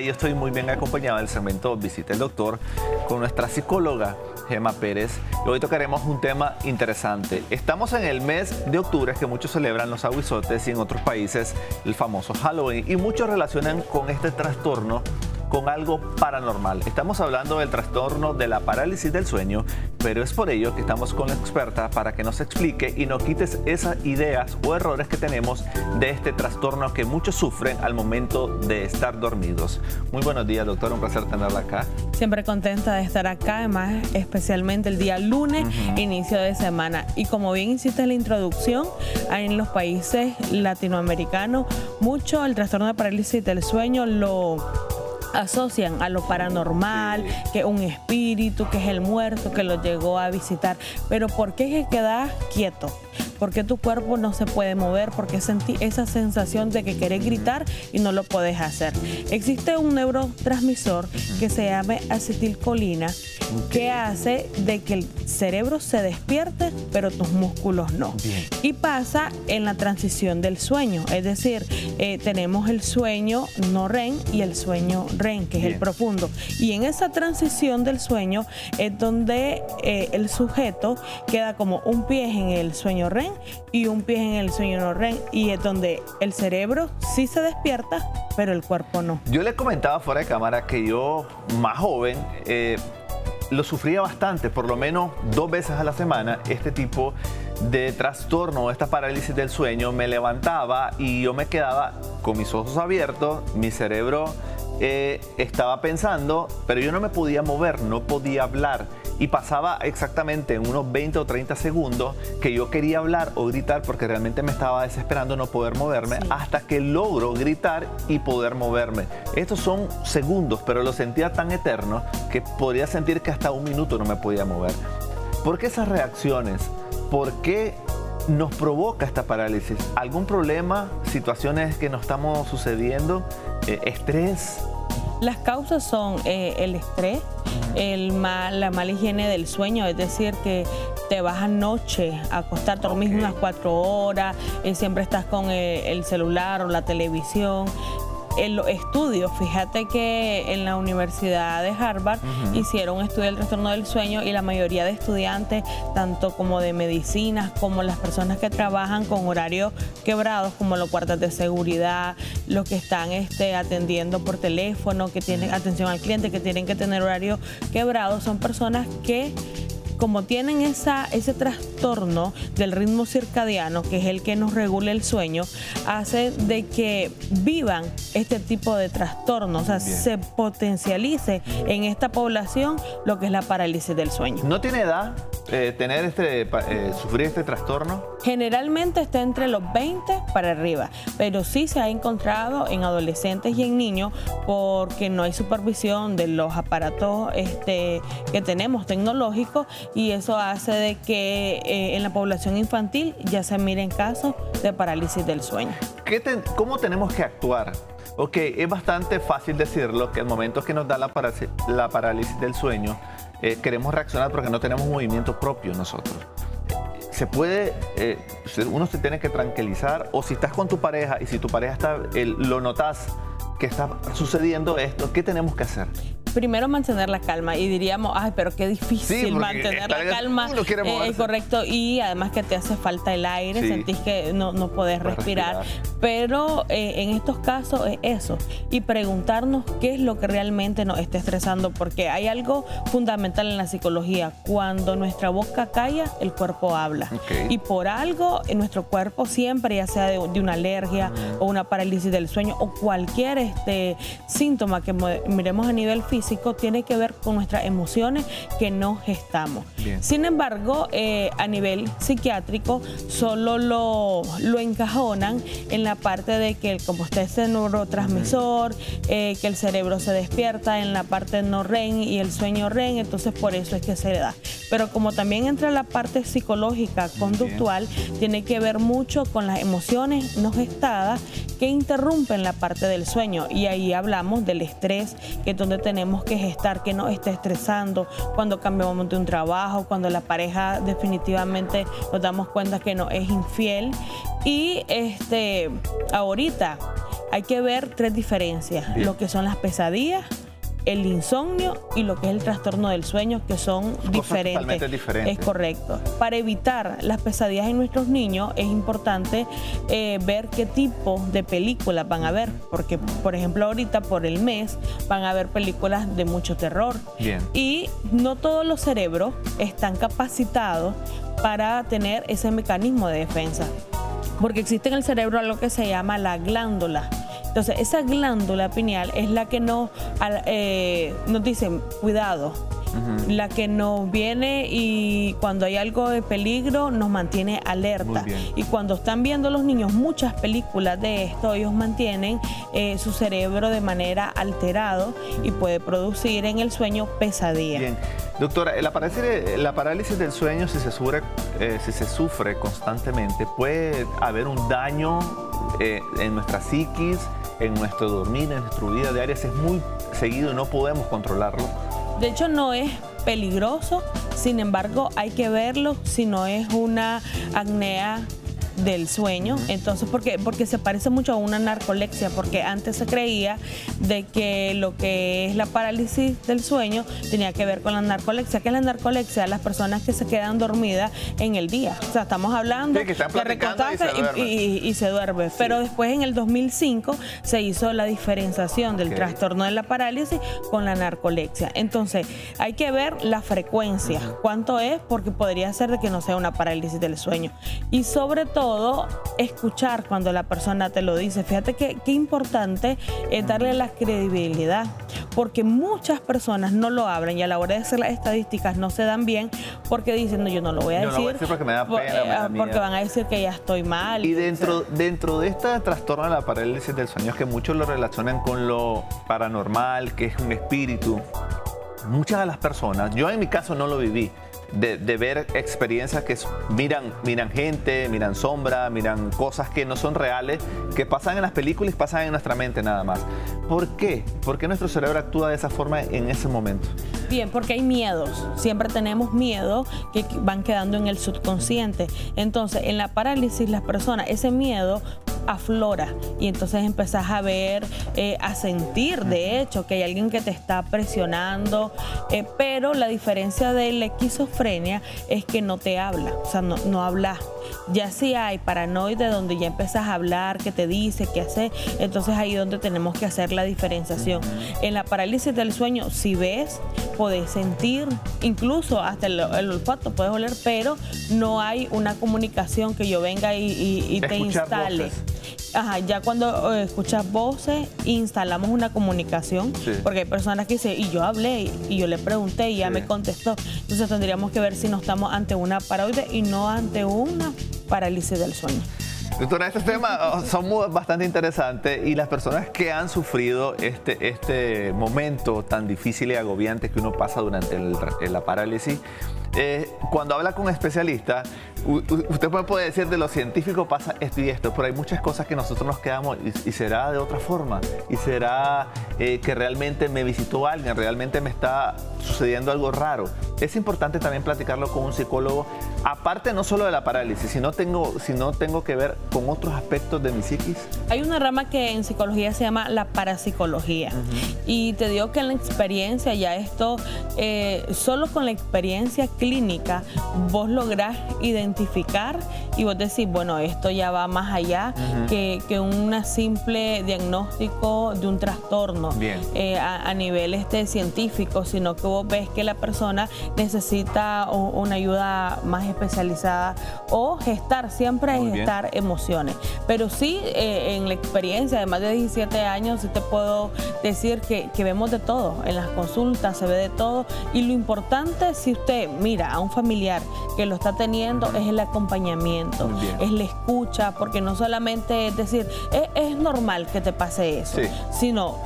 Yo estoy muy bien acompañado en el segmento Visita el Doctor con nuestra psicóloga Gema Pérez. Hoy tocaremos un tema interesante. Estamos en el mes de octubre, que muchos celebran los aguizotes y en otros países el famoso Halloween, y muchos relacionan con este trastorno con algo paranormal. Estamos hablando del trastorno de la parálisis del sueño, pero es por ello que estamos con la experta para que nos explique y nos quites esas ideas o errores que tenemos de este trastorno que muchos sufren al momento de estar dormidos. Muy buenos días, doctora, un placer tenerla acá. Siempre contenta de estar acá, además especialmente el día lunes, inicio de semana. Y como bien insiste en la introducción, en los países latinoamericanos mucho el trastorno de parálisis del sueño lo asocian a lo paranormal, que un espíritu, que es el muerto que lo llegó a visitar. Pero ¿por qué es que quedas quieto? ¿Por qué tu cuerpo no se puede mover? ¿Por qué sentí esa sensación de que querés gritar y no lo podés hacer? Existe un neurotransmisor que se llama acetilcolina, que hace de que el cerebro se despierte, pero tus músculos no. Y pasa en la transición del sueño, es decir, tenemos el sueño no REM y el sueño REM, que es el profundo. Y en esa transición del sueño es donde el sujeto queda como un pie en el sueño REM y un pie en el sueño no REM, y es donde el cerebro sí se despierta, pero el cuerpo no. Yo les comentaba fuera de cámara que yo, más joven, lo sufría bastante, por lo menos 2 veces a la semana, este tipo de trastorno, esta parálisis del sueño. Me levantaba y yo me quedaba con mis ojos abiertos, mi cerebro estaba pensando, pero yo no me podía mover, no podía hablar. Y pasaba exactamente en unos 20 o 30 segundos que yo quería hablar o gritar porque realmente me estaba desesperando no poder moverme, hasta que logro gritar y poder moverme. Estos son segundos, pero lo sentía tan eterno que podía sentir que hasta 1 minuto no me podía mover. ¿Por qué esas reacciones? ¿Por qué nos provoca esta parálisis? ¿Algún problema, situaciones que nos estamos sucediendo, estrés? Las causas son el estrés, la mala higiene del sueño, es decir, que te vas anoche a acostar, dormís unas 4 horas, siempre estás con el celular o la televisión. En los estudios, fíjate que en la Universidad de Harvard hicieron un estudio del trastorno del sueño, y la mayoría de estudiantes, tanto como de medicinas, como las personas que trabajan con horarios quebrados, como los guardas de seguridad, los que están atendiendo por teléfono, que tienen atención al cliente, que tienen que tener horarios quebrados, son personas que, como tienen ese trastorno del ritmo circadiano, que es el que nos regula el sueño, hace de que vivan este tipo de trastornos, o sea, se potencialice en esta población lo que es la parálisis del sueño. ¿No tiene edad sufrir este trastorno? Generalmente está entre los 20 para arriba, pero sí se ha encontrado en adolescentes y en niños, porque no hay supervisión de los aparatos que tenemos tecnológicos, y eso hace de que en la población infantil ya se miren casos de parálisis del sueño. ¿Cómo tenemos que actuar? Ok, es bastante fácil decirlo, que en momentos que nos da la parálisis del sueño, queremos reaccionar porque no tenemos movimiento propio nosotros. Se puede, uno se tiene que tranquilizar, o si estás con tu pareja y si tu pareja lo notas que está sucediendo esto, ¿qué tenemos que hacer? Primero, mantener la calma, y diríamos, ay, pero qué difícil mantener la calma, correcto, y además que te hace falta el aire, sentís que no podés respirar. Pero en estos casos es eso, y preguntarnos qué es lo que realmente nos está estresando, porque hay algo fundamental en la psicología: cuando nuestra boca calla, el cuerpo habla, y por algo nuestro cuerpo siempre, ya sea de una alergia o una parálisis del sueño, o cualquier síntoma que miremos a nivel físico, tiene que ver con nuestras emociones que no gestamos. Sin embargo, a nivel psiquiátrico solo lo encajonan en la parte de que, como está ese neurotransmisor, que el cerebro se despierta en la parte no REM y el sueño REM, entonces por eso es que se da. Pero como también entra la parte psicológica, conductual, tiene que ver mucho con las emociones no gestadas que interrumpen la parte del sueño, y ahí hablamos del estrés, que es donde tenemos que gestar que nos está estresando, cuando cambiamos de un trabajo, cuando la pareja definitivamente nos damos cuenta que nos es infiel. Y ahorita Hay que ver tres diferencias, lo que son las pesadillas, el insomnio y lo que es el trastorno del sueño, que son diferentes. Totalmente diferentes. Es correcto. Para evitar las pesadillas en nuestros niños es importante ver qué tipo de películas van a ver, porque por ejemplo ahorita por el mes van a ver películas de mucho terror. Bien. Y no todos los cerebros están capacitados para tener ese mecanismo de defensa, porque existe en el cerebro algo que se llama la glándula. Entonces, esa glándula pineal es la que nos dicen, cuidado, la que nos viene y cuando hay algo de peligro nos mantiene alerta. Y cuando están viendo los niños muchas películas de esto, ellos mantienen su cerebro de manera alterado y puede producir en el sueño pesadilla. Bien. Doctora, la parálisis del sueño, si se sufre constantemente, puede haber un daño en nuestra psiquis, en nuestro dormir, en nuestra vida diaria. Es muy seguido y no podemos controlarlo. De hecho, no es peligroso, sin embargo, hay que verlo si no es una apnea del sueño. Entonces, porque se parece mucho a una narcolexia, porque antes se creía de que lo que es la parálisis del sueño tenía que ver con la narcolexia. ¿Qué es la narcolexia? Las personas que se quedan dormidas en el día. O sea, estamos hablando de recostarse y se duerme. Sí. Pero después, en el 2005, se hizo la diferenciación del trastorno de la parálisis con la narcolexia. Entonces, hay que ver la frecuencia, cuánto es, porque podría ser de que no sea una parálisis del sueño. Y sobre todo, escuchar cuando la persona te lo dice. Fíjate qué importante es darle la credibilidad, porque muchas personas no lo hablan y a la hora de hacer las estadísticas no se dan bien porque dicen, no, yo no lo voy a decir, no lo voy a decir porque me da pena, porque van a decir que ya estoy mal. Y dentro de este trastorno de la parálisis del sueño, es que muchos lo relacionan con lo paranormal, que es un espíritu. Muchas de las personas, yo en mi caso no lo viví, de ver experiencias que miran gente, miran sombra, miran cosas que no son reales, que pasan en las películas y pasan en nuestra mente nada más. ¿Por qué? ¿Por qué nuestro cerebro actúa de esa forma en ese momento? Bien, porque hay miedos. Siempre tenemos miedos que van quedando en el subconsciente. Entonces, en la parálisis, las personas, ese miedo aflora y entonces empezás a ver, a sentir de hecho que hay alguien que te está presionando, pero la diferencia de la esquizofrenia es que no te habla, o sea, no hablas. Ya sí hay paranoide donde ya empezás a hablar, que te dice, qué hace, entonces ahí es donde tenemos que hacer la diferenciación. En la parálisis del sueño, si ves, podés sentir, incluso hasta el olfato puedes oler, pero no hay una comunicación que yo venga y te instale. Voces. Ajá, ya cuando escuchas voces instalamos una comunicación, porque hay personas que dicen, y yo hablé, y yo le pregunté, y ya me contestó. Entonces tendríamos que ver si no estamos ante una parálisis y no ante una parálisis del sueño. Doctora, estos temas son bastante interesantes y las personas que han sufrido este momento tan difícil y agobiante que uno pasa durante la parálisis, cuando habla con un especialista, usted puede decir de lo científico pasa esto y esto, pero hay muchas cosas que nosotros nos quedamos y será de otra forma, y será que realmente me visitó alguien, realmente me está sucediendo algo raro. Es importante también platicarlo con un psicólogo, aparte no solo de la parálisis, sino tengo que ver con otros aspectos de mi psiquis. Hay una rama que en psicología se llama la parapsicología. Y te digo que en la experiencia, ya esto, solo con la experiencia clínica vos lográs identificar y vos decís, bueno, esto ya va más allá que un simple diagnóstico de un trastorno a nivel científico, sino que vos ves que la persona necesita una ayuda más especializada o gestar, siempre es gestar emociones. Pero sí, en la experiencia de más de 17 años, sí te puedo decir que vemos de todo, en las consultas se ve de todo, y lo importante, si usted mira a un familiar que lo está teniendo, es el acompañamiento, es la escucha, porque no solamente es decir, es normal que te pase eso, sino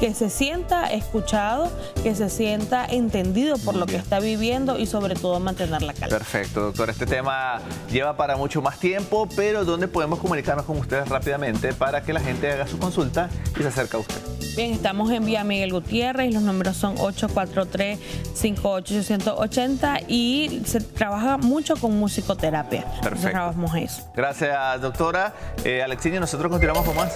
que se sienta escuchado, que se sienta entendido por lo que está viviendo y sobre todo mantener la calma. Perfecto, doctora. Este tema lleva para mucho más tiempo, pero ¿dónde podemos comunicarnos con ustedes rápidamente para que la gente haga su consulta y se acerque a usted? Bien, estamos en Vía Miguel Gutiérrez, los números son 843-58880 y se trabaja mucho con musicoterapia. Perfecto. Trabajamos eso. Gracias, doctora. Alexini, nosotros continuamos con más.